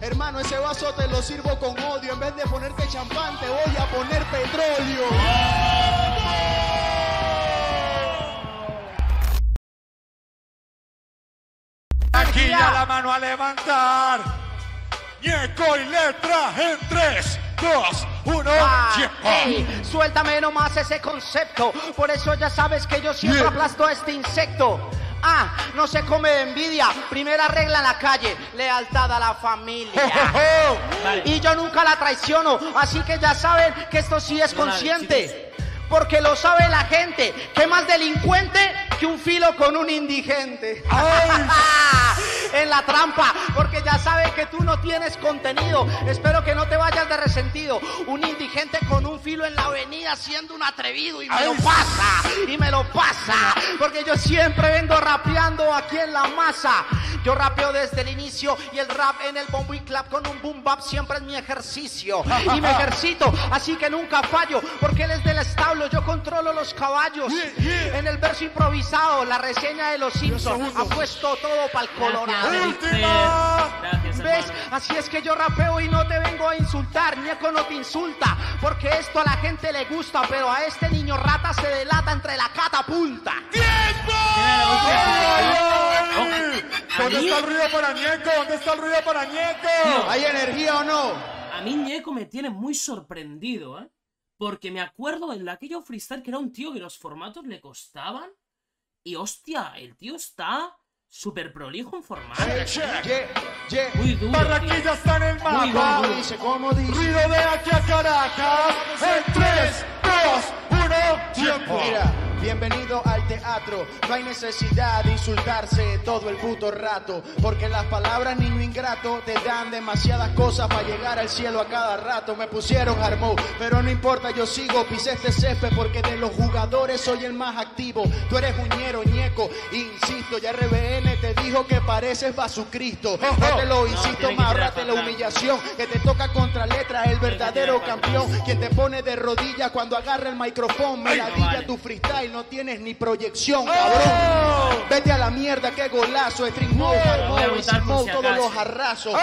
Hermano, ese vaso te lo sirvo con odio. En vez de ponerte champán, te voy a poner petróleo. Aquí ya la mano a levantar. Ñeko y letra en 3, 2, 1, tiempo. Ey, suéltame nomás ese concepto. Por eso ya sabes que yo siempre aplasto a este insecto. No se come envidia. Primera regla en la calle, lealtad a la familia. Vale. Y yo nunca la traiciono, así que ya saben que esto sí es consciente, porque lo sabe la gente. ¿Qué más delincuente que un filo con un indigente? En la trampa, porque ya sabe que tú no tienes contenido. Espero que no te vayas de resentido. Un indigente con un filo en la avenida siendo un atrevido. Y me lo pasa, y me lo pasa, porque yo siempre vengo rapeando aquí en la masa. Yo rapeo desde el inicio y el rap en el bombo y clap con un boom bap siempre es mi ejercicio. Y me ejercito, así que nunca fallo, porque desde el establo yo controlo los caballos. En el verso improvisado, la reseña de los Simpsons, ha puesto todo pa'l Colorado. Última. Gracias, ¿ves? Así es que yo rapeo y no te vengo a insultar. Ñeko no te insulta, porque esto a la gente le gusta, pero a este niño rata se delata entre la catapulta. ¡Tiempo! ¿Dónde está el ruido para Ñeko? ¿Dónde está el ruido para Ñeko? ¿Hay energía o no? A mí Ñeko me tiene muy sorprendido, ¿eh? Porque me acuerdo en aquello freestyle que era un tío que los formatos le costaban. Y hostia, el tío está super prolijo en formato. Muy duro. Barranquilla está en el mapa. ¿Cómo dice? Ruido de aquí a Caracas. En 3, 2, 1, tiempo. Mira, bienvenido al teatro. No hay necesidad de insultarse todo el puto rato, porque las palabras niño ingrato te dan demasiadas cosas para llegar al cielo a cada rato. Me pusieron armó, pero no importa, yo sigo. Pisé este césped porque de los jugadores soy el más activo. Tú eres uñero, Ñeko, insisto, ya RBN te dijo que pareces Jesucristo. No te lo insisto, más ahorrate la humillación, que te toca contra letra el verdadero campeón, quien te pone de rodillas cuando agarra el micrófono. Me ladilla tu freestyle, no tienes ni proyección, cabrón. Vete a la mierda, qué golazo. String mode, hard mode, todos los arrasos.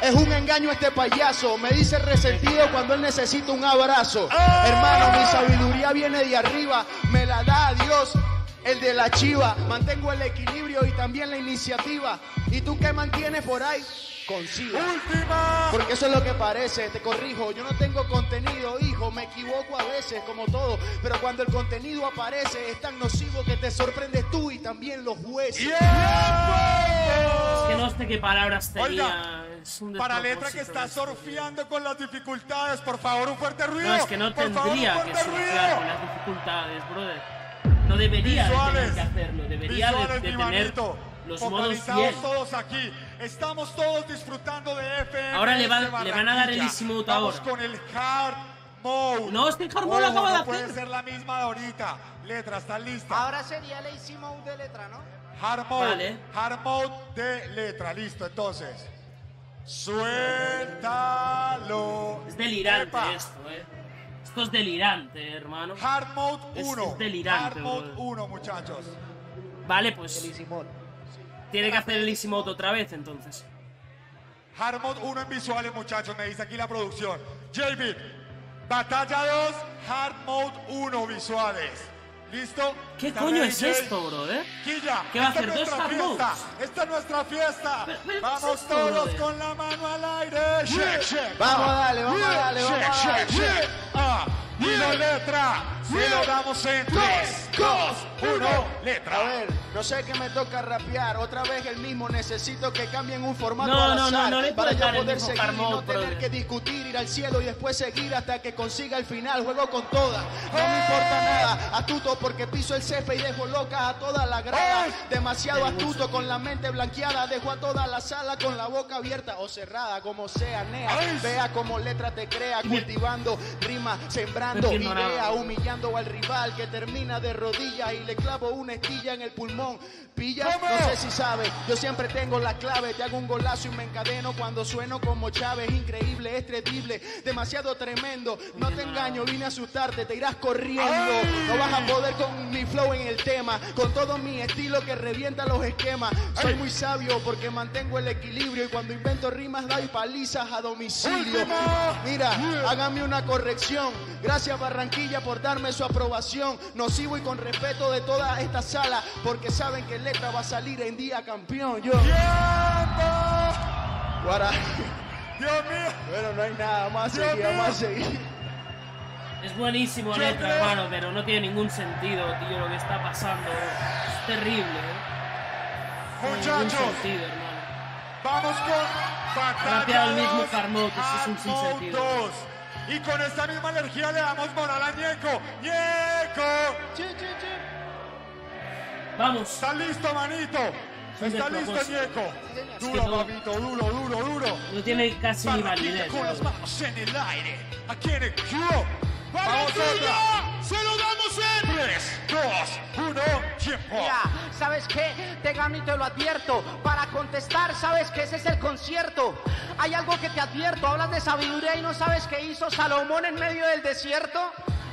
Es un engaño este payaso, me dice resentido cuando él necesita un abrazo. Hermano, mi sabiduría viene de arriba, me la da Dios, el de la chiva. Mantengo el equilibrio y también la iniciativa. ¿Y tú qué mantienes por ahí? Consigo. Última. Porque eso es lo que parece, te corrijo, yo no tengo contenido, hijo, me equivoco a veces, como todo, pero cuando el contenido aparece es tan nocivo que te sorprendes tú y también los jueces. Es que no sé qué palabras tenía. Oiga, es un para letra que está surfeando con las dificultades, por favor, un fuerte ruido. No, es que no tendría que surfear con las dificultades, brother. No debería de hacerlo, debería de tener los modos bien. Todos aquí. Estamos todos disfrutando de FM. Ahora le van a dar el dismute ahora. Con el hard mode. No, es que el hard mode lo acaba de hacer. Puede ser la misma de ahorita. Letra, está lista. Ahora sería el easy mode de letra, ¿no? Hard mode. Vale. Hard mode de letra. Listo, entonces. Suéltalo. Es delirante esto, ¿eh? Esto es delirante, hermano. Hard mode 1. Es delirante. Hard mode 1, muchachos. Vale, pues. El easy mode. Tiene que hacer el easy mode otra vez, entonces. Hard mode 1 en visuales, muchachos. Me dice aquí la producción. JB, batalla 2, hard mode 1 visuales. ¿Listo? ¿Qué coño es esto, bro? Quilla, ¿qué va a hacer? ¿Dos hard modes? Esta es nuestra fiesta. Vamos todos con la mano al aire. Vamos a darle, vamos a darle, vamos a darle. Y la letra. Se lo damos en 3, 2, 1, letra. A ver, no sé qué me toca rapear. Otra vez el mismo, necesito que cambien un formato al azar. No para yo poder seguir y no tener que discutir, ir al cielo y después seguir hasta que consiga el final. Juego con todas, no me importa nada. Astuto porque piso el césped y dejo loca a toda la grada. Demasiado astuto con la mente blanqueada. Dejo a toda la sala con la boca abierta o cerrada, como sea, nea. Vea como letra te crea, cultivando rimas, sembrando idea, humillando. apoyando al rival que termina de rodillas y le clavo una estilla en el pulmón. Pilla, no sé si sabes, yo siempre tengo la clave. Te hago un golazo y me encadeno cuando sueno como Chávez. Increíble, es terrible, demasiado tremendo. No te engaño, vine a asustarte, te irás corriendo. No vas a poder con mi flow en el tema, con todo mi estilo que revienta los esquemas. Soy muy sabio porque mantengo el equilibrio y cuando invento rimas doy palizas a domicilio. Mira, háganme una corrección. Gracias Barranquilla por darme su aprobación. Nocivo y con respeto de toda esta sala, porque saben que Letra va a salir en día campeón. Yo. Guara. Dios mío. Bueno, no hay nada más, seguir. Es buenísimo Letra, hermano, pero no tiene ningún sentido, tío, lo que está pasando. Es terrible, Muchachos. No tiene ningún sentido, hermano. Vamos con Batalla al mismo Carmot, eso es un sinsentido. Y con esta misma energía le damos moral a ÑKO. Vamos. ¿Está listo, manito? ¿Está listo, ÑKO? Duro, papito, duro, duro, duro. No tiene casi ni validez. Con las manos en el aire. Aquí en el club. ¡Vamos otra! ¡Se lo damos en 3, 2, 1, tiempo! Mira, ¿sabes qué? Te gano y te lo advierto. Para contestar, ¿sabes qué? Ese es el concierto. Hay algo que te advierto. Hablas de sabiduría y no sabes qué hizo Salomón en medio del desierto.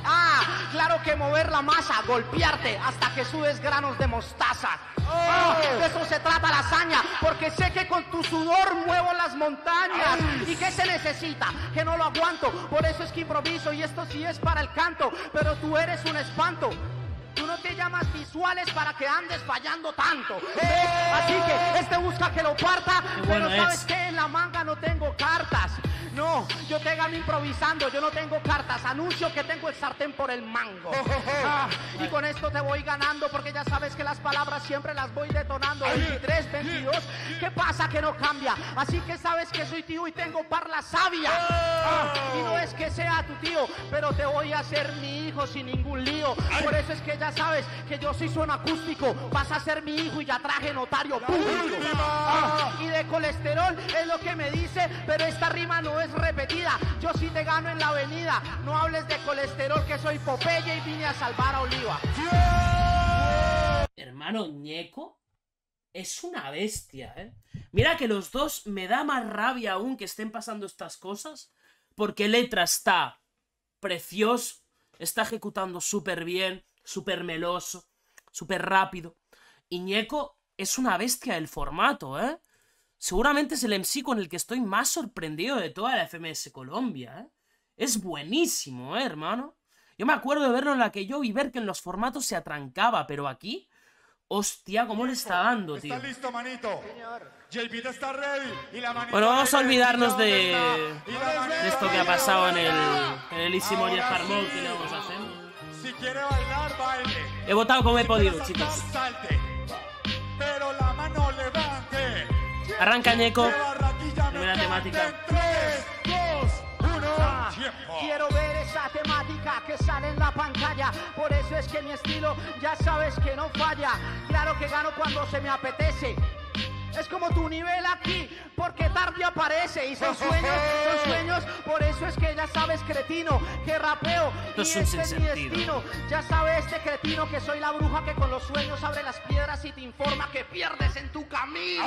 Ah, claro que mover la masa, golpearte hasta que subes granos de mostaza. Oh, de eso se trata la hazaña, porque sé que con tu sudor muevo las montañas. ¿Y qué se necesita? Que no lo aguanto, por eso es que improviso y esto sí es para el canto, pero tú eres un espanto. Tú no te llamas visuales para que andes fallando tanto. Así que este busca que lo parta, bueno, pero sabes que en la manga no tengo cartas. No, yo te gano improvisando, yo no tengo cartas. Anuncio que tengo el sartén por el mango. Y con esto te voy ganando, porque ya sabes que las palabras siempre las voy detonando. 23, 22, ¿qué pasa que no cambia? Así que sabes que soy tío y tengo parla sabia. Y no es que sea tu tío, pero te voy a hacer mi hijo sin ningún lío. Por eso es que ya sabes que yo soy sueno acústico. Vas a ser mi hijo y ya traje notario público. Y de colesterol es lo que me dice, pero esta rima no es repetida. Yo sí te gano en la avenida. No hables de colesterol, que soy Popeye y vine a salvar a Oliva. Hermano, ÑKO es una bestia, ¿eh? Mira que los dos me da más rabia aún que estén pasando estas cosas, porque Letra está precioso, está ejecutando súper bien, súper meloso, súper rápido. Y ÑKO es una bestia del formato, ¿eh? Seguramente es el MC con el que estoy más sorprendido de toda la FMS Colombia, ¿eh? Es buenísimo, ¿eh, hermano? Yo me acuerdo de verlo en la que yo y ver que en los formatos se atrancaba, pero aquí, hostia, cómo le está dando, tío. Está listo, manito. JB está ready. Y la manita, bueno, vamos a olvidarnos de esto que ha pasado en el Easy Money Farmón que le vamos a hacer. Si quiere bailar, baile. He votado como he podido, chicos. Salte, pero la mano levante. Arranca ÑKO, primera temática. 3, 2, 1, tiempo. Quiero ver esa temática que sale en la pantalla. Por eso es que mi estilo ya sabes que no falla. Claro que gano cuando se me apetece. Es como tu nivel aquí, porque tarde aparece. Y son sueños, por eso es que ya sabes, cretino, que rapeo. Y este es mi destino. Ya sabe este cretino que soy la bruja que con los sueños abre las piedras y te informa que pierdes en tu camino.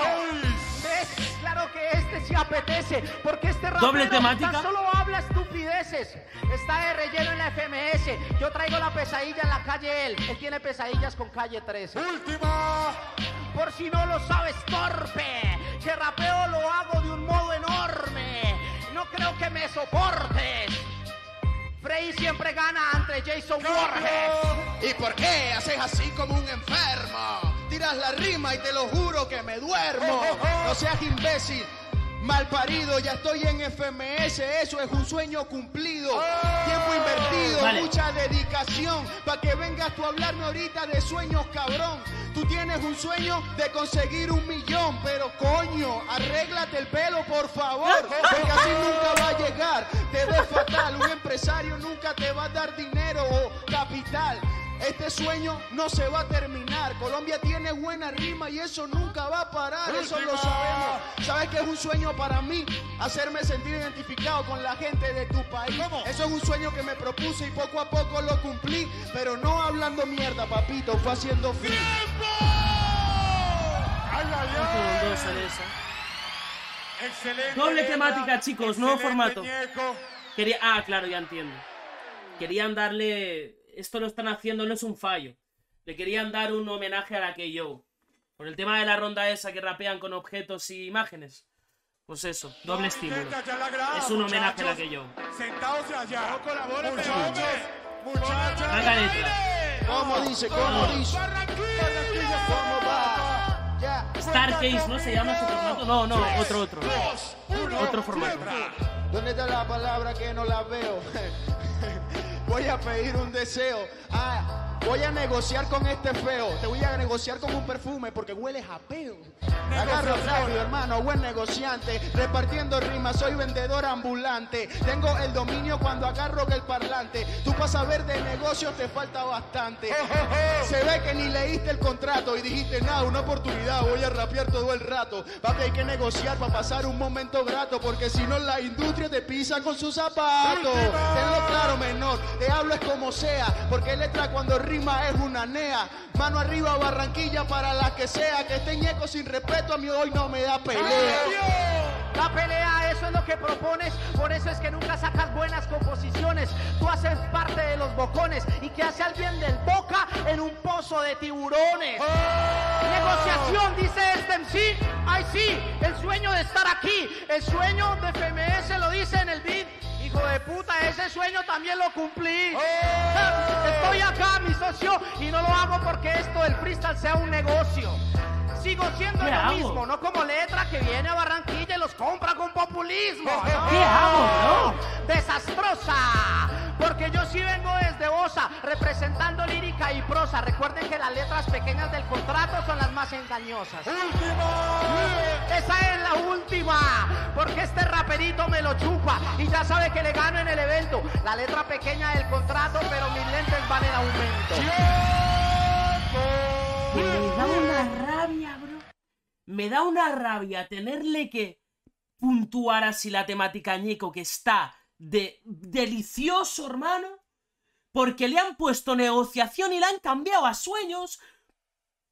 ¿Ves? Claro que este sí apetece, porque este rapero tan solo habla estupideces. Está de relleno en la FMS. Yo traigo la pesadilla en la calle él. Él tiene pesadillas con calle 13. Última. Por si no lo sabes, torpe, que rapeo lo hago de un modo enorme. No creo que me soportes. Frey siempre gana entre Jason Voorhees. ¿Y por qué haces así como un enfermo? Tiras la rima y te lo juro que me duermo. No seas imbécil, mal parido. Ya estoy en FMS, eso es un sueño cumplido. Tiempo invertido, mucha dedicación. Pa' que vengas tú a hablarme ahorita de sueños, cabrón. Tú tienes un sueño de conseguir 1 millón, pero coño, arréglate el pelo, por favor, porque así nunca va a llegar. Te ves fatal, un empresario nunca te va a dar dinero o capital. Este sueño no se va a terminar. Colombia tiene buena rima y eso nunca va a parar. Última. Eso lo sabemos. ¿Sabes qué es un sueño para mí? Hacerme sentir identificado con la gente de tu país. ¿Cómo? Eso es un sueño que me propuse y poco a poco lo cumplí. Pero no hablando mierda, papito, fue haciendo free. ¡Tiempo! ¡Ay, ay, ay! Excelente. Doble temática, chicos, nuevo formato. Quería... Ah, claro, ya entiendo. Querían darle... Esto lo están haciendo, no es un fallo. Le querían dar un homenaje a la K.O. por el tema de la ronda esa que rapean con objetos y imágenes. Pues eso, doble estímulo. Es un homenaje a la K.O. Sentaos allá. Venga, letra. ¿Cómo dice? ¿Cómo dice? ¿Cómo va? Starcase, ¿no? ¿Se llama ese formato? No, no, otro. Otro formato. ¿Dónde está la palabra que no la veo? Voy a pedir un deseo. Ah, voy a negociar con este feo. Te voy a negociar con un perfume porque hueles a peo. Agarro labio, hermano, buen negociante. Repartiendo rimas, soy vendedor ambulante. Tengo el dominio cuando agarro que el parlante. Tú vas a ver de negocios, te falta bastante. Se ve que ni leíste el contrato y dijiste nada, una oportunidad, voy a rapear todo el rato. Papi, hay que negociar para pasar un momento grato, porque si no la industria te pisa con sus zapatos. Tenlo claro, menor. Te hablo es como sea, porque letra cuando rima es una nea. Mano arriba, Barranquilla, para las que sea. Que este Ñeko sin respeto a mí hoy no me da pelea. La pelea, eso es lo que propones. Por eso es que nunca sacas buenas composiciones. Tú haces parte de los bocones. Y que hace al bien del Boca en un pozo de tiburones. Negociación, dice este MC. Ay sí, el sueño de estar aquí. El sueño de FMS lo dice en el beat. Hijo de puta, ese sueño también lo cumplí. Estoy acá, mi socio, y no lo hago porque esto del freestyle sea un negocio. Sigo siendo lo mismo, no como letra que viene a Barranquilla y los compra con populismo. ¿Qué hago, no? Desastrosa. Porque yo sí vengo desde Osa, representando lírica y prosa. Recuerden que las letras pequeñas del contrato son las más engañosas. ¡Última! Esa es la última, porque este raperito me lo chupa y ya sabe que le gano en el evento. La letra pequeña del contrato, pero mis lentes van en aumento. ¡Tiempo! Me da una rabia, bro. Me da una rabia tenerle que puntuar así la temática Ñeko, que está... delicioso, hermano, porque le han puesto negociación y la han cambiado a sueños,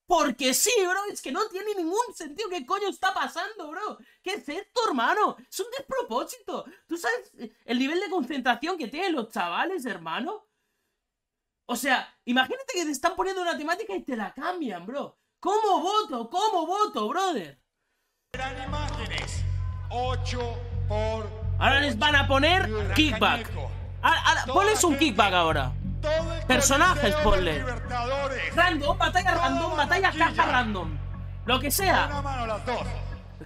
porque sí, bro, es que no tiene ningún sentido. ¿Qué coño está pasando, bro? ¿Qué es esto, hermano? Es un despropósito. ¿Tú sabes el nivel de concentración que tienen los chavales, hermano? O sea, imagínate que te están poniendo una temática y te la cambian, bro. ¿Cómo voto? ¿Cómo voto, brother? Eran imágenes 8 por... Ahora les van a poner kickback. Ponles un kickback ahora. Personajes, ponle. Random, batalla random, batalla caja random. Lo que sea.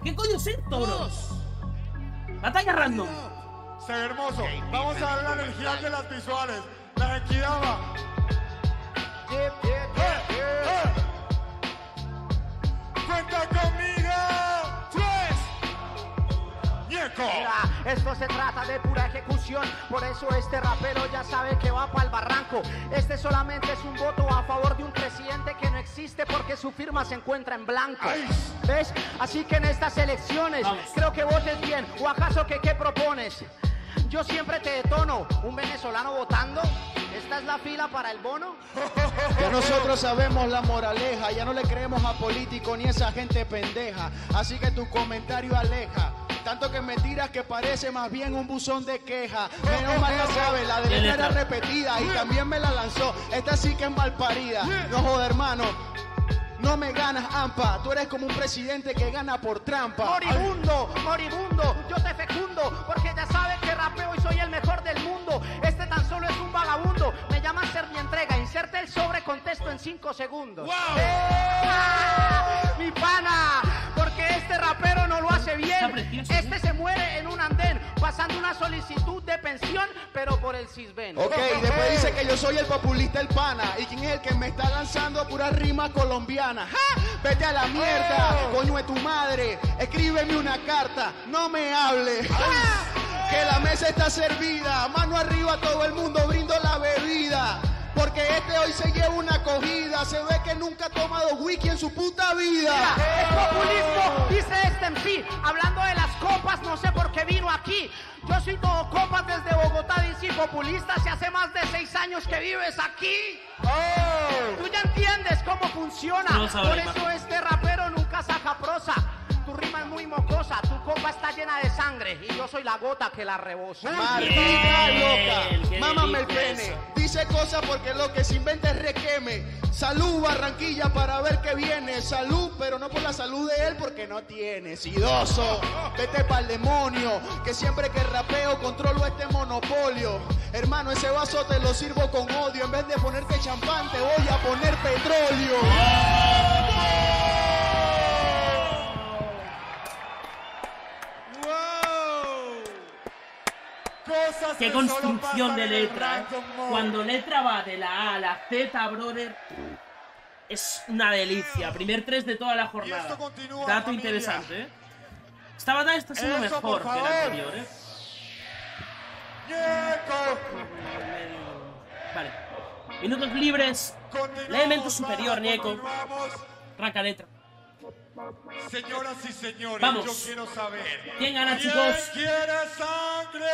¿Qué coño es esto, bro? Batalla random. Se ve hermoso. Vamos a ver la energía de las visuales. La equidad va. Cuenta conmigo. Mira, esto se trata de pura ejecución. Por eso este rapero ya sabe que va para el barranco. Este solamente es un voto a favor de un presidente que no existe, porque su firma se encuentra en blanco. ¿Ves? Así que en estas elecciones creo que votes bien. ¿O acaso que qué propones? Yo siempre te detono. ¿Un venezolano votando? ¿Esta es la fila para el bono? Ya nosotros sabemos la moraleja. Ya no le creemos a políticos ni a esa gente pendeja. Así que tu comentario aleja. Tanto que me tiras que parece más bien un buzón de queja. Menos mal la sabe, la de letra era repetida y también me la lanzó. Esta sí que es malparida. No joda, hermano, no me ganas, ampa. Tú eres como un presidente que gana por trampa. Moribundo, moribundo, yo te fecundo, porque ya sabes que rapeo y soy el mejor del mundo. Este tan solo es un vagabundo. Me llama a hacer mi entrega. Inserte el sobre, contesto en 5 segundos. Wow. ¡Mi pana! Porque este rapero no lo hace bien. Este se muere en un andén, pasando una solicitud de pensión, pero por el Sisben. Ok, después dice que yo soy el populista, el pana. ¿Y quién es el que me está lanzando pura rima colombiana? ¡Ja! Vete a la mierda, coño de tu madre. Escríbeme una carta, no me hable. ¡Ja! Que la mesa está servida. Mano arriba, todo el mundo brindo la bebida. porque este hoy se lleva una acogida. Se ve que nunca ha tomado whisky en su puta vida. Mira, es populismo, dice este MC. Hablando de las copas, no sé por qué vino aquí. Yo soy todo copas desde Bogotá, dice populista. Si hace más de 6 años que vives aquí. Oh. Tú ya entiendes cómo funciona. No sabe, por eso este rapero nunca saca prosa. Tu rima es muy mocosa, tu copa está llena de sangre y yo soy la gota que la rebosa. Maldita loca, mámame el pene. Dice cosas porque lo que se inventa es requeme. Salud Barranquilla para ver qué viene. Salud, pero no por la salud de él porque no tiene. Sidoso, vete pa'l demonio, que siempre que rapeo controlo este monopolio. Hermano, ese vaso te lo sirvo con odio. En vez de ponerte champán te voy a poner petróleo. ¡Oh! Qué construcción de letra. Cuando letra va de la A a la Z, brother, es una delicia. Primer 3 de toda la jornada. Dato interesante, ¿eh? Esta batalla está siendo mejor que la anterior, ¿eh? Vale. Minutos libres. Elemento superior, Niejko. Arranca letra. Señoras y señores, vamos. Yo quiero saber quién gana, chicos. ¿Quién quiere sangre?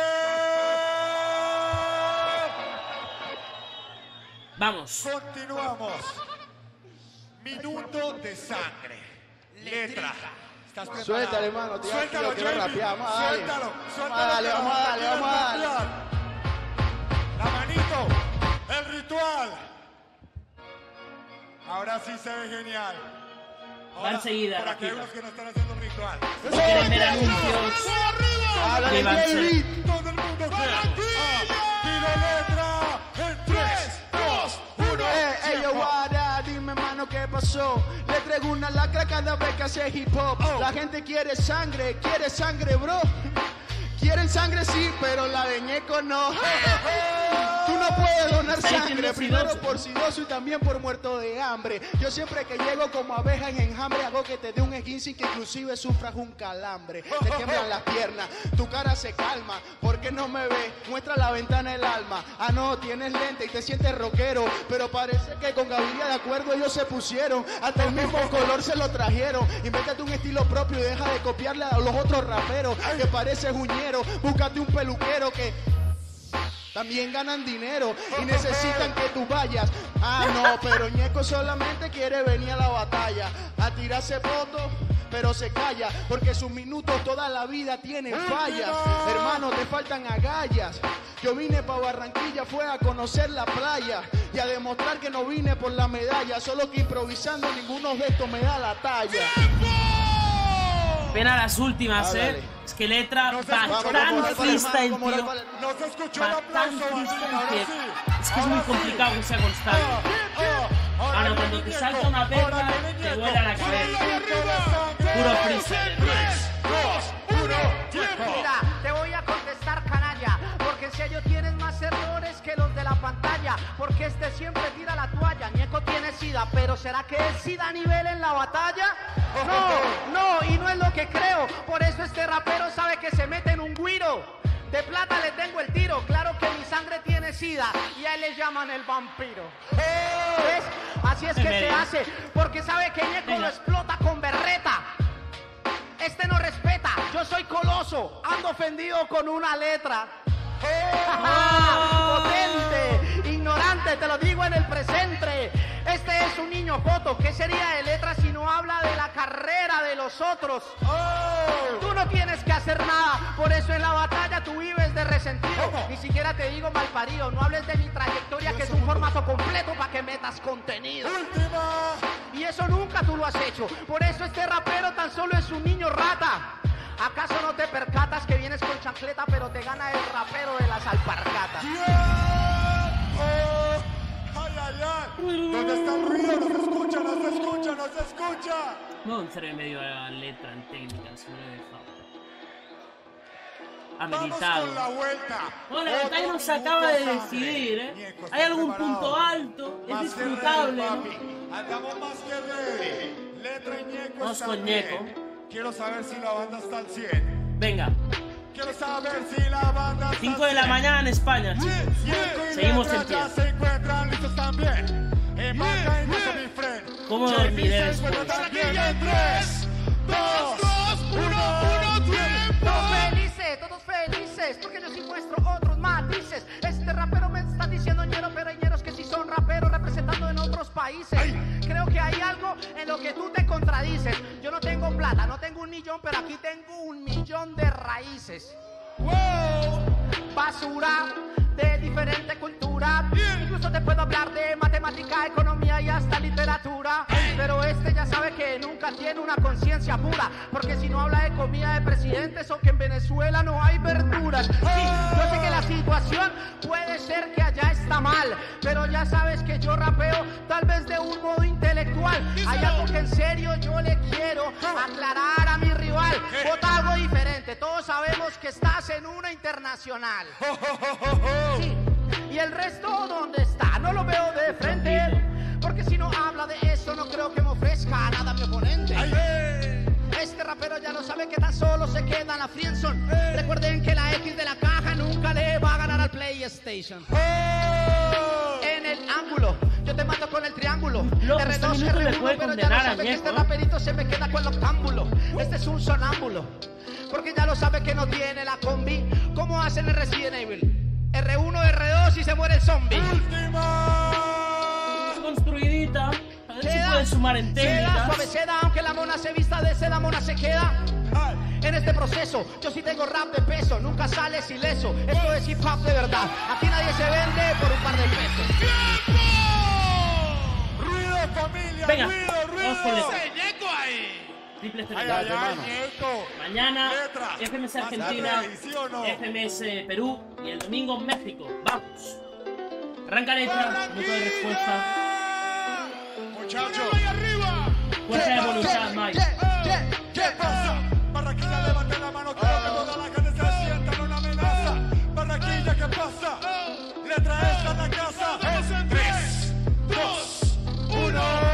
Vamos. Continuamos. Minuto de sangre. Letra. ¿Estás preparado? Suéltale, hermano. Suéltalo, rapeamos. Suéltalo, suéltalo. Dale, vamos a darle, vamos a darle. La manito. El ritual. Ahora sí se ve genial. Va enseguida, rápido. Para aquellos que no están haciendo ritual. Quieren ver anuncios. Llévanse. Todo el mundo quiera. Tiro letra en 3, 2, 1. Yo, guarda, dime, mano, ¿qué pasó? Le traigo una lacra cada vez que hace hip hop. La gente quiere sangre, bro. Quieren sangre, sí, pero la de Niejko no. Tú no puedes donar sangre, primero por sidoso y también por muerto de hambre. Yo siempre que llego como abeja en enjambre hago que te dé un esguince y que inclusive sufras un calambre. Te tiemblan las piernas, tu cara se calma. ¿Por qué no me ves? Muestra la ventana el alma. Ah no, tienes lente y te sientes rockero, pero parece que con Gaviria de acuerdo ellos se pusieron. Hasta el mismo color se lo trajeron. Invéntate un estilo propio y deja de copiarle a los otros raperos que pareces uñero. Búscate un peluquero que... también ganan dinero y necesitan que tú vayas. Ah, no, pero Niejko solamente quiere venir a la batalla, a tirarse fotos, pero se calla, porque sus minutos toda la vida tienen fallas. Hermano, te faltan agallas. Yo vine pa' Barranquilla, fue a conocer la playa y a demostrar que no vine por la medalla, solo que improvisando ninguno de estos me da la talla. Ven a las últimas, dale. Es que letra bastante freestyle, tío. No se escuchó el aplauso. Es que es muy complicado que sea constante. Ahora cuando te salta una perla, te duela la cabeza. Puro freestyle. 3, 2, 1, mira, te voy a contestar, canalla, porque si ellos tienen más errores que los de la pantalla, porque este siempre tira la toalla. Niejko tiene sida, pero ¿será que es sida a nivel en la batalla? No, no, y no es lo que creo. Por eso este rapero sabe que se mete en un guiro. De plata le tengo el tiro. Claro que mi sangre tiene sida y a él le llaman el vampiro. ¿Ves? Así es que se hace, porque sabe que Niejko lo explota con berreta. Este no respeta. Yo soy coloso, ando ofendido con una letra. Potente, ignorante, te lo digo en el presente. Este es un niño coto. ¿Qué sería de letra si no habla de la carrera de los otros? Tú no tienes que hacer nada, por eso en la batalla tú vives de resentido. Ni siquiera te digo malparido, no hables de mi trayectoria, que es un formato completo para que metas contenido. Última. Y eso nunca tú lo has hecho, por eso este rapero tan solo es un niño rata. ¿Acaso no te percatas que vienes con chancleta pero te gana el rapero de las alpargatas? ¿Dónde está el ruido? No se escucha, no se escucha, no se escucha. No, en serio, en medio de la letra, en técnica, se me he dejado. Ha meditado. Bueno, la batalla nos acaba de decidir, ¿eh? ¿Hay algún punto alto? Es disfrutable, ¿no? Andamos más que ready. Letra y Niejko. Vamos con Niejko. Quiero saber si la banda está al 100. Venga. Quiero saber si la banda está al 100. 5 de la mañana en España, chicos. Seguimos en pie. también. Emmanuel no es mi friend. ¿Cómo lo olvides? También en 3, 2, 1, 1, tiempo. Todos felices, porque yo sí muestro otros matices. Este rapero me está diciendo ñero, pero hay ñeros que sí son raperos representando en otros países. Creo que hay algo en lo que tú te contradices. Yo no tengo plata, no tengo 1 millón, pero aquí tengo 1 millón de raíces. Basura de diferente cultura. Incluso te puedo hablar de matemática, economía y hasta literatura. Pero este ya sabe que nunca tiene una conciencia pura, porque si no habla de comida de presidentes o que en Venezuela no hay verduras. Yo sé que la situación puede ser que allá está mal, pero ya sabes que yo rapeo tal vez de un modo intelectual. Hay algo que en serio yo le quiero aclarar a mi rival. Vota algo diferente, todos sabemos que estás en una internacional. Sí. ¿Y el resto dónde está? No lo veo de frente, porque si no habla de eso no creo que me ofrezca nada a mi oponente. Este rapero ya lo sabe que tan solo se queda en la friendzone. Recuerden que la X de la caja nunca le va a ganar al PlayStation. En el ángulo yo te mato con el triángulo. R2, R1, pero ya lo sabe que este raperito se me queda con el octámbulo. Este es un sonámbulo, porque ya lo sabe que no tiene la combi. ¿Cómo hacen el Resident Evil? R1, R2 y se muere el zombie. ¡Última! Construidita. A ver si puede sumar en técnicas. Suaveceda, aunque la mona se vista de seda, mona se queda. En este proceso, yo sí tengo rap de peso. Nunca sales ileso. Esto es hip hop de verdad. Aquí nadie se vende por un par de pesos. ¡Tiempo! ¡Ruido, familia! Venga, ruido. ¡Ñeko ahí! Mañana FMS Argentina, FMS Perú y el domingo México. ¡Vamos! Arranca letra, no doy respuesta. ¡Muchachos! Fuerza de voluntad, Mike. ¿Qué pasa? Barraquilla, levante la mano, quiero que toda la gente se sienta en una amenaza. Barraquilla, ¿qué pasa? Letra esta en la casa. 3, 2, 1.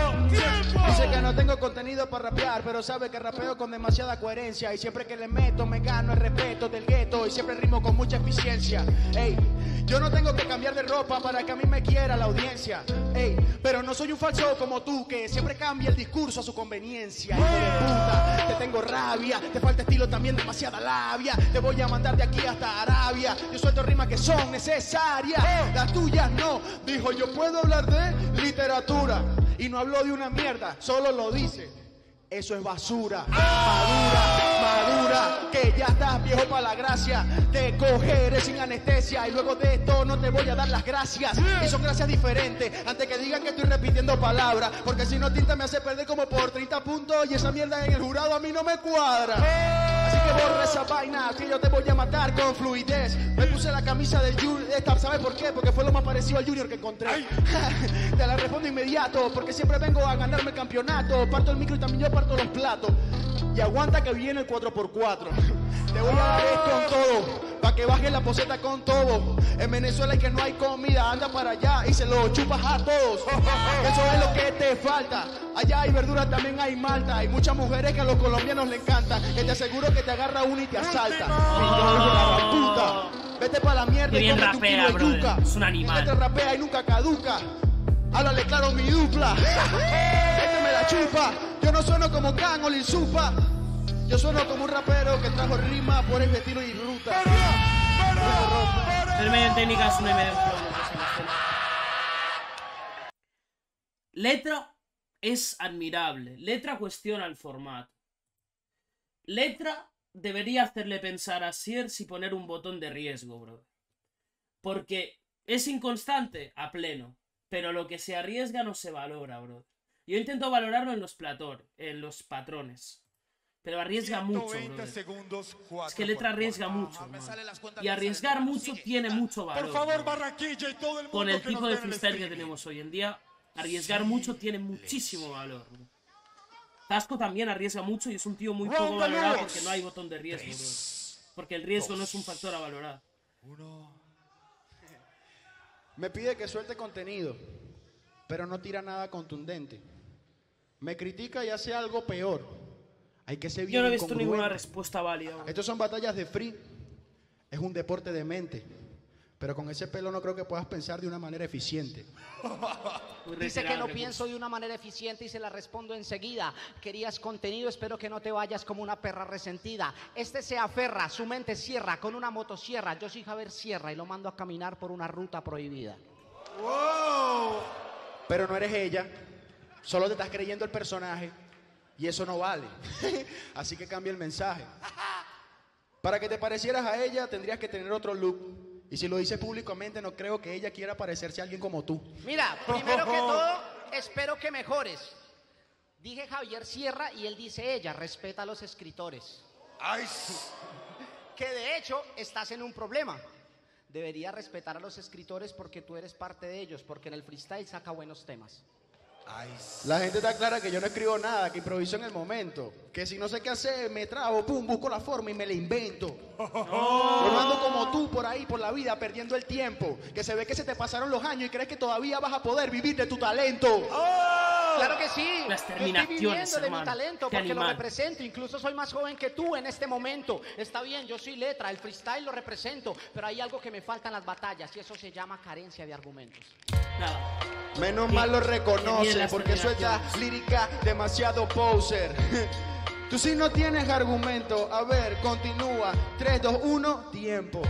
Dice que no tengo contenido para rapear, pero sabe que rapeo con demasiada coherencia. Y siempre que le meto me gano el respeto del gueto y siempre rimo con mucha eficiencia. Ey, yo no tengo que cambiar de ropa para que a mí me quiera la audiencia. Ey, pero no soy un falso como tú que siempre cambia el discurso a su conveniencia. Hijo de puta, te tengo rabia, te falta estilo también, demasiada labia. Te voy a mandar de aquí hasta Arabia. Yo suelto rimas que son necesarias, las tuyas no. Dijo, yo puedo hablar de literatura y no hablo de una mierda, solo lo dice. Eso es basura. Madura, que ya estás viejo para la gracia. Te cogeré sin anestesia y luego de esto no te voy a dar las gracias. Y son gracias diferentes, antes que digan que estoy repitiendo palabras, porque si no tinta me hace perder como por 30 puntos y esa mierda en el jurado a mí no me cuadra. Así que borra esa vaina, que yo te voy a matar con fluidez. Me puse la camisa del Junior, ¿sabes por qué? Porque fue lo más parecido al Junior que encontré. Te la respondo inmediato, porque siempre vengo a ganarme el campeonato. Parto el micro y también yo parto los platos. Y aguanta que viene el 4x4. Te voy a dar esto con todo, pa' que baje la poseta con todo. En Venezuela es que no hay comida, anda para allá y se lo chupas a todos. Eso es lo que te falta. Allá hay verduras, también hay malta. Hay muchas mujeres que a los colombianos le encantan, que te aseguro que te agarra una y te asalta. Vete pa' la mierda y come tu kilo de yuca. Es un animal. Este rapea y nunca caduca. Háblale claro mi dupla. Este me la chupa. Yo no sueno como Can o Lil Supa. Yo sueno como un rapero que trajo rima por el estilo y ruta. El medio técnica es una emergencia. Letra es admirable. Letra cuestiona el formato. Letra debería hacerle pensar a Sier si poner un botón de riesgo, bro. Porque es inconstante a pleno, pero lo que se arriesga no se valora, bro. Yo intento valorarlo en los patrones. Pero arriesga mucho, bro. Segundos, 4, es que Letra arriesga mucho, y arriesgar mucho tiene mucho valor. Por favor, Barranquilla y todo el mundo. Con el tipo de freestyle que tenemos hoy en día, arriesgar mucho tiene muchísimo valor, bro. Tasco también arriesga mucho y es un tío muy poco valorado porque no hay botón de riesgo, bro. Porque el riesgo no es un factor a valorar. Me pide que suelte contenido, pero no tira nada contundente. Me critica y hace algo peor. Hay que ser bien. Yo no he visto ninguna respuesta válida. Estos son batallas de free. Es un deporte de mente. Pero con ese pelo no creo que puedas pensar de una manera eficiente. Dice que no pienso de una manera eficiente y se la respondo enseguida. Querías contenido, espero que no te vayas como una perra resentida. Este se aferra, su mente cierra con una motosierra. Yo soy Javier Sierra y lo mando a caminar por una ruta prohibida. ¡Wow! Pero no eres ella, solo te estás creyendo el personaje y eso no vale. Así que cambia el mensaje. Para que te parecieras a ella tendrías que tener otro look. Y si lo dices públicamente, no creo que ella quiera parecerse a alguien como tú. Mira, primero que todo, espero que mejores. Dije Javier Sierra y él dice ella, respeta a los escritores. Ay. Que de hecho, estás en un problema. Deberías respetar a los escritores porque tú eres parte de ellos, porque en el freestyle saca buenos temas. Ay. La gente está clara que yo no escribo nada, que improviso en el momento. Que si no sé qué hacer, me trago, pum, busco la forma y me la invento. No ando como tú por ahí, por la vida, perdiendo el tiempo. Que se ve que se te pasaron los años y crees que todavía vas a poder vivir de tu talento. Oh, claro que sí. Las terminaciones, yo estoy viviendo, hermano, de mi talento porque lo represento. Incluso soy más joven que tú en este momento. Está bien, yo soy letra, el freestyle lo represento. Pero hay algo que me falta en las batallas y eso se llama carencia de argumentos. Nada. Menos mal lo reconoce porque suelta lírica demasiado poser. Tú si no tienes argumento, a ver, continúa. 3, 2, 1, tiempo.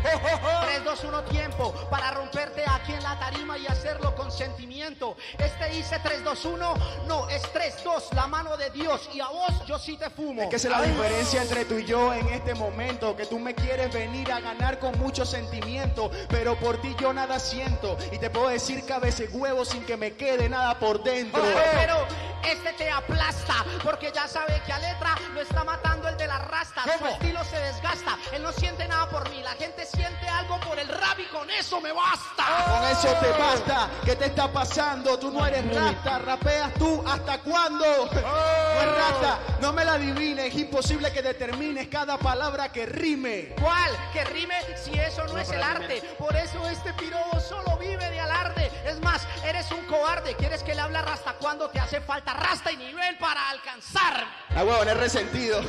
3, 2, 1, tiempo. Para romperte aquí en la tarima y hacerlo con sentimiento. Este dice 3, 2, 1, no, es 3, 2, la mano de Dios. Y a vos yo sí te fumo. Es que esa es la diferencia entre tú y yo en este momento. Que tú me quieres venir a ganar con mucho sentimiento. Pero por ti yo nada siento. Y te puedo decir cabeza y huevo sin que me quede nada por dentro. Pero este te aplasta. Porque ya sabe que a letra lo está matando el de la rasta. Su estilo se desgasta. Él no siente nada por mí. La gente siente algo por el rap y con eso me basta. Con eso te basta. ¿Qué te está pasando? Tú no eres rasta. Rapeas tú. ¿Hasta cuándo? No es rasta. No me la adivines. Es imposible que determines cada palabra que rime. ¿Cuál? ¿Que rime? Si eso no es el arte. Por eso este pirobo solo vive de alarde. Es más, eres un cobarde. ¿Quieres que le hable a rasta cuando te hace falta rasta y nivel para alcanzar? La huevón es sentido.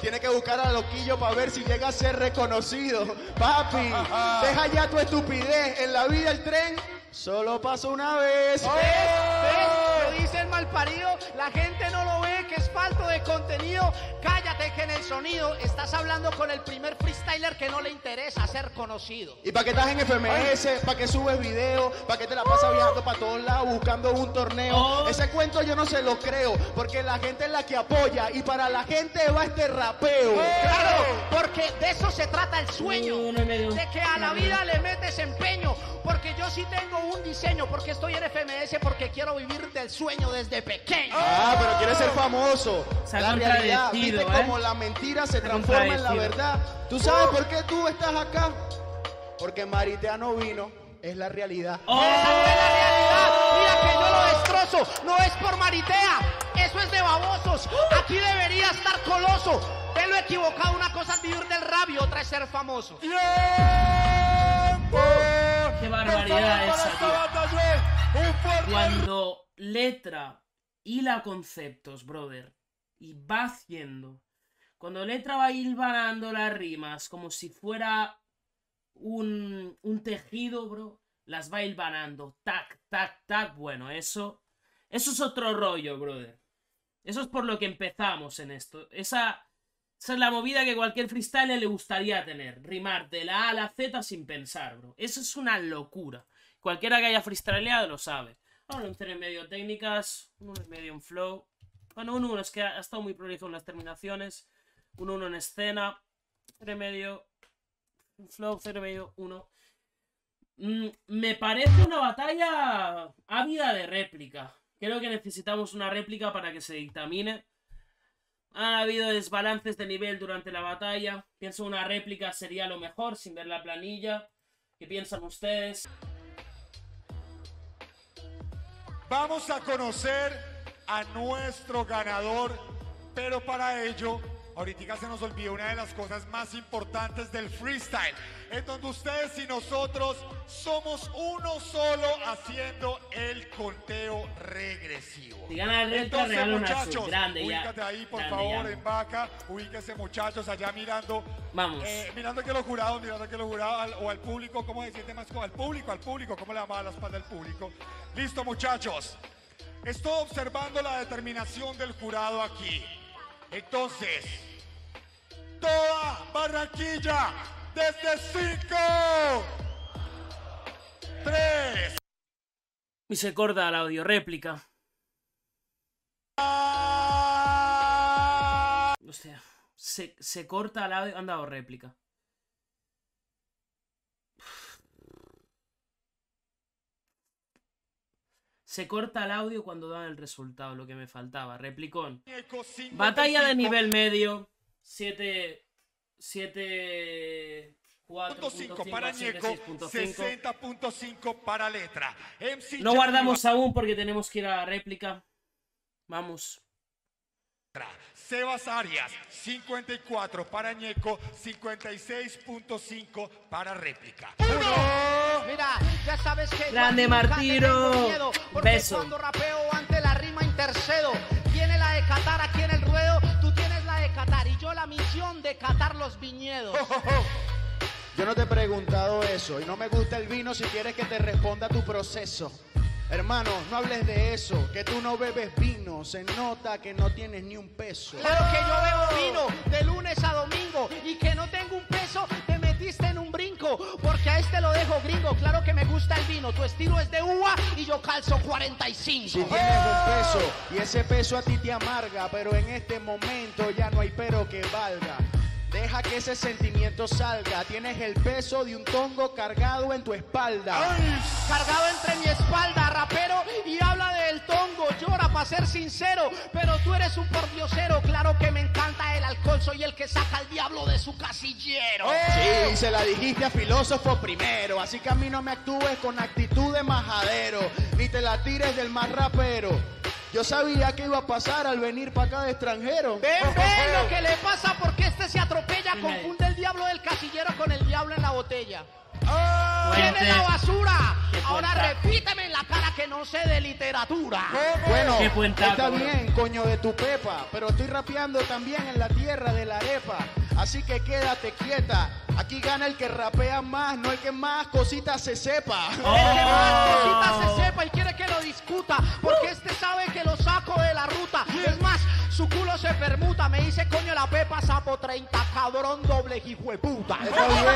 Tiene que buscar a loquillo para ver si llega a ser reconocido. Papi, deja ya tu estupidez. En la vida el tren solo pasa una vez. ¡Oh! ¿Ves? Lo dice el malparido. La gente no lo ve, que es falto de contenido. Cállate que en el sonido estás hablando con el primer freestyler que no le interesa ser conocido. ¿Y para qué estás en FMS? ¿Para qué subes video? ¿Para qué te la pasas viajando para todos lados buscando un torneo? Ese cuento yo no se lo creo, porque la gente es la que apoya y para la gente va este rapeo. Claro, porque de eso se trata el sueño, de que a la vida le metes empeño. Porque yo sí tengo un diseño, porque estoy en FMS, porque quiero vivir del sueño desde pequeño. Ah, pero quieres ser famoso. La realidad, viste cómo la mentira se transforma en la verdad. ¿Tú sabes por qué tú estás acá? Porque Maritea no vino, es la realidad. ¡Esa no es la realidad! Mira que yo lo destrozo, no es por Maritea. Eso es de babosos. Aquí debería estar Coloso. Te lo he equivocado, una cosa es vivir del rap y otra es ser famoso. ¡Qué barbaridad esa, tío! Cuando Letra hila conceptos, brother, y va haciendo, cuando Letra va hilvanando las rimas como si fuera un tejido, bro, las va hilvanando, tac, tac, tac. Bueno, eso es otro rollo, brother. Eso es por lo que empezamos en esto. Esa es la movida que cualquier freestyler le gustaría tener. Rimar de la A a la Z sin pensar, bro. Eso es una locura. Cualquiera que haya freestyleado lo sabe. Ahora un 3,5 técnicas, un 1,5 en flow. Bueno, un 1 es que ha estado muy prolijo en las terminaciones. Un 1 en escena. 3,5 en flow, 0,5, 1. Me parece una batalla ávida de réplica. Creo que necesitamos una réplica para que se dictamine. Han habido desbalances de nivel durante la batalla. Pienso una réplica sería lo mejor sin ver la planilla. ¿Qué piensan ustedes? Vamos a conocer a nuestro ganador, pero para ello Ahorita se nos olvidó una de las cosas más importantes del freestyle, en donde ustedes y nosotros somos uno solo haciendo el conteo regresivo. Si gana el reto, entonces, muchachos, ubícate ahí, por favor, en vaca, ubíquese, muchachos, allá mirando. Vamos. Mirando que los jurados, o al público, ¿cómo decirte más? Al público, ¿cómo le llamaba la espalda al público? Listo, muchachos. Estoy observando la determinación del jurado aquí. Entonces, toda Barranquilla, desde 5, 3. Y se corta la audio réplica. O sea, se corta la audio. Han dado réplica. Se corta el audio cuando dan el resultado, lo que me faltaba. Replicón. Batalla de nivel medio. 7.4.5 para ÑKO, 60.5 para Letra. No guardamos aún porque tenemos que ir a la réplica. Vamos. Sebas Arias, 54 para ÑKO, 56.5 para réplica. ¡Uno! Mira, ya sabes que grande Martiro. Beso. Cuando rapeo ante la rima intercedo. Tiene la de Qatar aquí en el ruedo, tú tienes la de Qatar y yo la misión de catar los viñedos. Oh, oh, oh. Yo no te he preguntado eso y no me gusta el vino si quieres que te responda tu proceso. Hermano, no hables de eso, que tú no bebes vino, se nota que no tienes ni un peso. Claro que yo bebo vino de lunes a domingo y que no tengo un peso, te metiste en un brinco, porque a este lo dejo gringo, claro que me gusta el vino, tu estilo es de uva y yo calzo 45. Si tienes un peso y ese peso a ti te amarga, pero en este momento ya no hay pero que valga. Deja que ese sentimiento salga. Tienes el peso de un tongo cargado en tu espalda. ¡Ay! Cargado entre mi espalda, rapero, y habla del tongo. Llora para ser sincero, pero tú eres un pordiosero. Claro que me encanta el alcohol, soy el que saca al diablo de su casillero. ¡Eh! Sí, se la dijiste a filósofo primero. Así que a mí no me actúes con actitud de majadero, ni te la tires del más rapero. Yo sabía que iba a pasar al venir para acá de extranjero. Ven, ven lo que le pasa porque este se atropella. Confunde el diablo del casillero con el diablo en la botella. ¡Oh! ¡Tiene la basura! Ahora repíteme en la cara que no sé de literatura. Bueno, está bien, coño de tu pepa, pero estoy rapeando también en la tierra de la arepa. Así que quédate quieta. Aquí gana el que rapea más, no el que más cositas se sepa. ¡Oh! El que más cositas se sepa y quiere que lo discuta, porque este sabe que lo saco de la ruta. Es más, su culo se permuta. Me dice coño la pepa, sapo 30, cabrón doble hijo de puta. Está bien.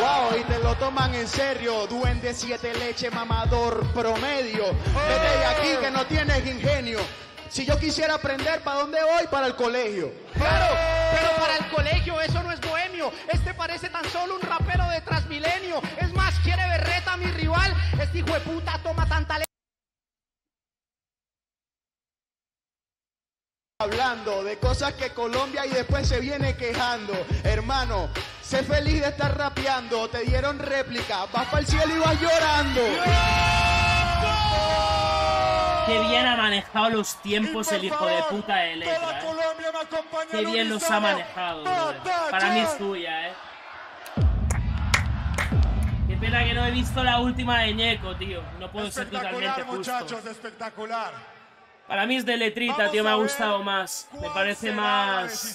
Wow, y te lo toman en serio. Duende 7 leche, mamador promedio. Vete de aquí que no tienes ingenio. Si yo quisiera aprender, ¿para dónde voy? Para el colegio. Claro, pero para el colegio, eso no es bohemio. Este parece tan solo un rapero de Transmilenio. Es más, quiere berreta a mi rival. Este hijo de puta toma tanta leche. Hablando de cosas que Colombia y después se viene quejando. Hermano, sé feliz de estar rapeando. Te dieron réplica, vas para el cielo y vas llorando. Qué bien ha manejado los tiempos el hijo de puta de Letra. Qué bien los ha manejado. Para mí es tuya, eh. Qué pena que no he visto la última de ÑKO, tío. No puedo ser totalmente justo. Muchachos, espectacular. Para mí es de Letrita, tío, me ha gustado más. Me parece más...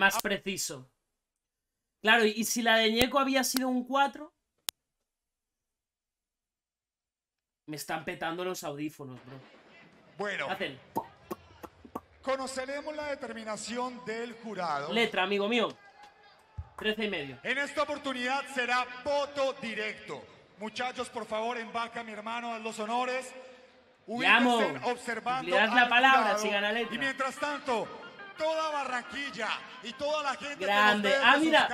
más preciso. Claro, y si la de ÑKO había sido un 4... Me están petando los audífonos, bro. Bueno. Hacen. Conoceremos la determinación del jurado. Letra, amigo mío. 13,5. En esta oportunidad será voto directo. Muchachos, por favor, en vaca, mi hermano, haz los honores. Llamo, le das la palabra si gana Letra. Y mientras tanto, toda Barranquilla y toda la gente grande. Ah, mira,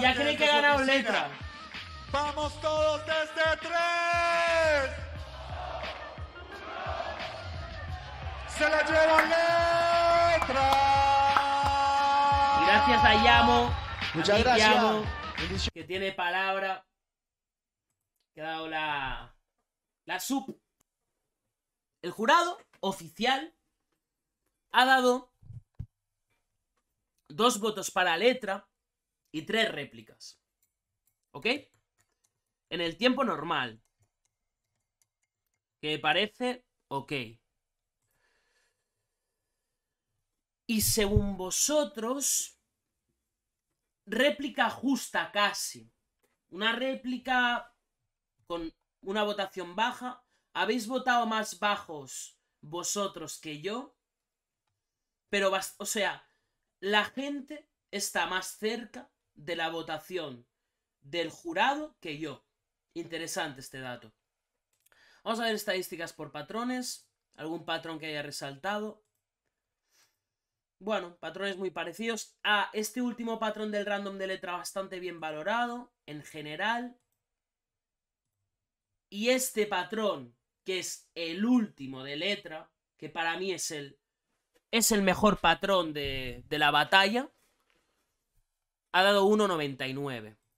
ya cree que ha ganado Letra. Vamos todos desde 3. Se la lleva Letra. Gracias a Llamo. Muchas gracias. Llamo, que tiene palabra. Que ha dado la sub. El jurado oficial ha dado 2 votos para Letra y 3 réplicas. ¿Ok? En el tiempo normal. Que parece ok. Y según vosotros, réplica justa casi. Una réplica con una votación baja. Habéis votado más bajos vosotros que yo. Pero, o sea, la gente está más cerca de la votación del jurado que yo. Interesante este dato. Vamos a ver estadísticas por patrones. Algún patrón que haya resaltado. Bueno, patrones muy parecidos. Ah, este último patrón del random de letra bastante bien valorado, en general. Y este patrón, que es el último de letra, que para mí es el mejor patrón de la batalla, ha dado 1,99.